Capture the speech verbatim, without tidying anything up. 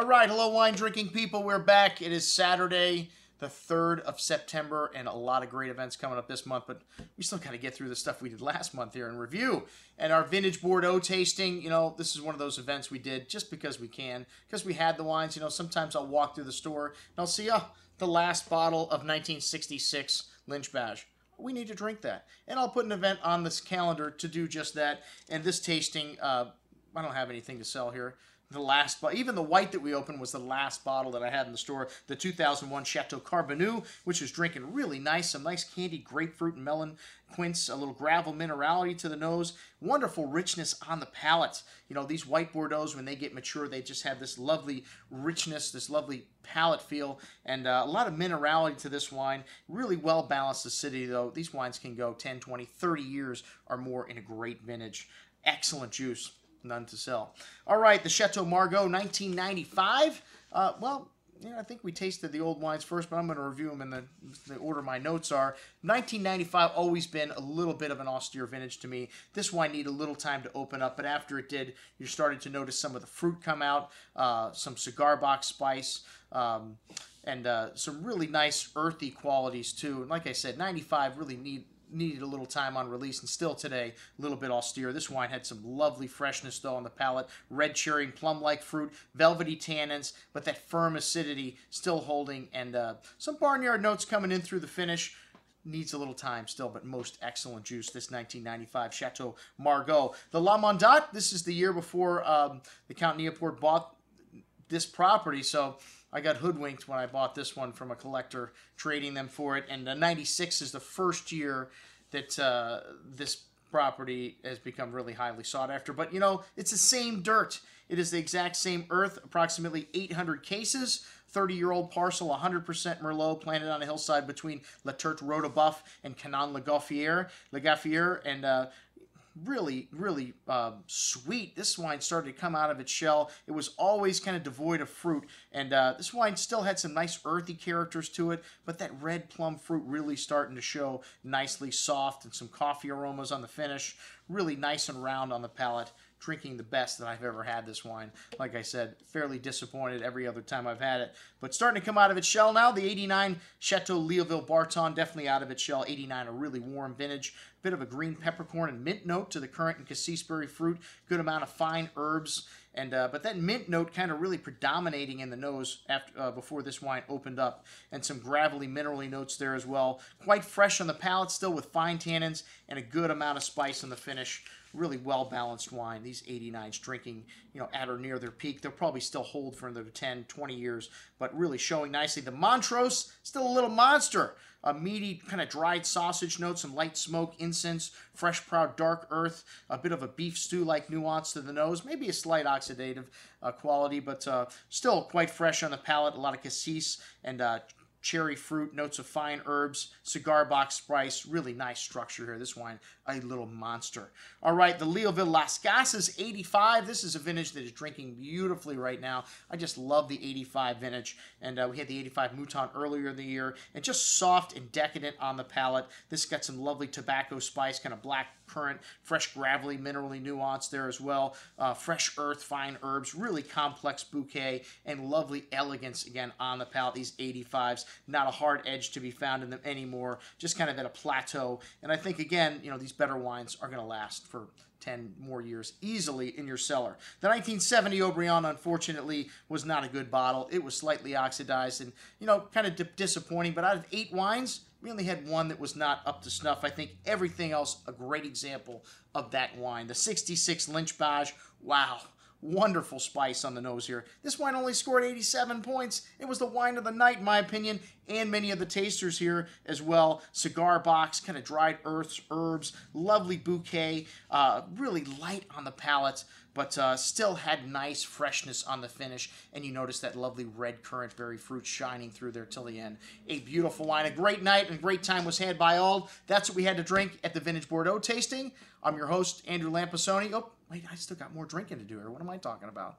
All right, hello wine drinking people, we're back. It is Saturday, the third of September, and a lot of great events coming up this month, but we still got to get through the stuff we did last month here in review. And our vintage Bordeaux tasting, you know, this is one of those events we did just because we can, because we had the wines. You know, sometimes I'll walk through the store and I'll see, oh, the last bottle of nineteen sixty-six Lynch Bages. We need to drink that. And I'll put an event on this calendar to do just that. And this tasting, uh, I don't have anything to sell here. The last, even the white that we opened was the last bottle that I had in the store, the two thousand one Chateau Carbonnieux, which is drinking really nice, some nice candied grapefruit and melon quince, a little gravel minerality to the nose, wonderful richness on the palate. You know, these white Bordeaux, when they get mature, they just have this lovely richness, this lovely palate feel, and uh, a lot of minerality to this wine. Really well-balanced acidity, though. These wines can go ten, twenty, thirty years or more in a great vintage. Excellent juice. None to sell. All right, the Chateau Margaux, nineteen ninety-five. Uh, well, you know, I think we tasted the old wines first, but I'm going to review them in the, the order my notes are. nineteen ninety-five, always been a little bit of an austere vintage to me. This wine needed a little time to open up, but after it did, you started to notice some of the fruit come out, uh, some cigar box spice, um, and uh, some really nice earthy qualities, too. And like I said, ninety-five really need... needed a little time on release, and still today, a little bit austere. This wine had some lovely freshness, though, on the palate. Red cherry and plum-like fruit, velvety tannins, but that firm acidity still holding, and uh, some barnyard notes coming in through the finish. Needs a little time still, but most excellent juice, this nineteen ninety-five Chateau Margaux. The La Mondotte, this is the year before um, the Count Niepoort bought this property, so I got hoodwinked when I bought this one from a collector, trading them for it. And uh, ninety-six is the first year that uh, this property has become really highly sought after. But, you know, it's the same dirt. It is the exact same earth, approximately eight hundred cases, thirty-year-old parcel, one hundred percent Merlot, planted on a hillside between La Tertre Rodebeuf and Canon la Gaffelière, la Gaffelière, and... Uh, really, really uh, sweet. This wine started to come out of its shell. It was always kind of devoid of fruit, and uh, this wine still had some nice earthy characters to it, but that red plum fruit really starting to show nicely, soft, and some coffee aromas on the finish. Really nice and round on the palate. Drinking the best that I've ever had this wine. Like I said, fairly disappointed every other time I've had it. But starting to come out of its shell now, the eighty-nine Chateau Leoville Barton, definitely out of its shell. eighty-nine, a really warm vintage. Bit of a green peppercorn and mint note to the currant and casseberry fruit. Good amount of fine herbs. And, uh, but that mint note kind of really predominating in the nose after, uh, before this wine opened up. And some gravelly, minerally notes there as well. Quite fresh on the palate still, with fine tannins and a good amount of spice on the finish. Really well-balanced wine. These eighty-nines drinking, you know, at or near their peak. They'll probably still hold for another ten, twenty years, but really showing nicely. The Montrose, still a little monster. A meaty, kind of dried sausage note, some light smoke, incense, fresh, proud, dark earth, a bit of a beef stew-like nuance to the nose, maybe a slight oxidative uh, quality, but uh, still quite fresh on the palate, a lot of cassis and uh, cherry fruit, notes of fine herbs, cigar box spice, really nice structure here. This wine, a little monster. All right, the Léoville Las Cases eighty-five. This is a vintage that is drinking beautifully right now. I just love the eighty-five vintage. And uh, we had the eighty-five Mouton earlier in the year. And just soft and decadent on the palate. This got some lovely tobacco spice, kind of black currant, fresh gravelly, minerally nuance there as well. Uh, fresh earth, fine herbs, really complex bouquet, and lovely elegance, again, on the palate. These eighty-fives. Not a hard edge to be found in them anymore, just kind of at a plateau. And I think, again, you know, these better wines are going to last for ten more years easily in your cellar. The nineteen seventy Haut Brion, unfortunately, was not a good bottle. It was slightly oxidized and, you know, kind of di- disappointing. But out of eight wines, we only had one that was not up to snuff. I think everything else, a great example of that wine. The sixty-six Lynch Bages, wow. Wonderful spice on the nose here. This wine only scored eighty-seven points. It was the wine of the night, in my opinion, and many of the tasters here as well. Cigar box, kind of dried earths, herbs, lovely bouquet, uh, really light on the palate, but uh, still had nice freshness on the finish. And you notice that lovely red currant berry fruit shining through there till the end. A beautiful wine, a great night, and a great time was had by all. That's what we had to drink at the Vintage Bordeaux tasting. I'm your host, Andrew Lampassoni. Oh, wait, I still got more drinking to do here. What am I talking about?